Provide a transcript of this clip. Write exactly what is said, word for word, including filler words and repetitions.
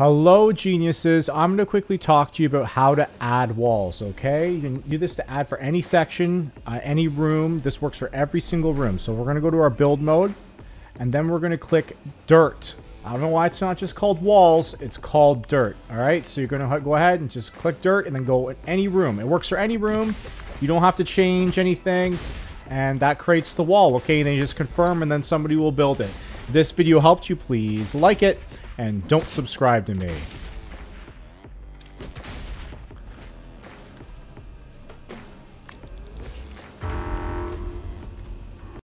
Hello, geniuses. I'm going to quickly talk to you about how to add walls, okay? You can do this to add for any section, uh, any room. This works for every single room. So we're going to go to our build mode, and then we're going to click dirt. I don't know why it's not just called walls. It's called dirt, all right? So you're going to go ahead and just click dirt and then go in any room. It works for any room. You don't have to change anything, and that creates the wall, okay? And then you just confirm, and then somebody will build it. If this video helped you, please like it. And don't subscribe to me.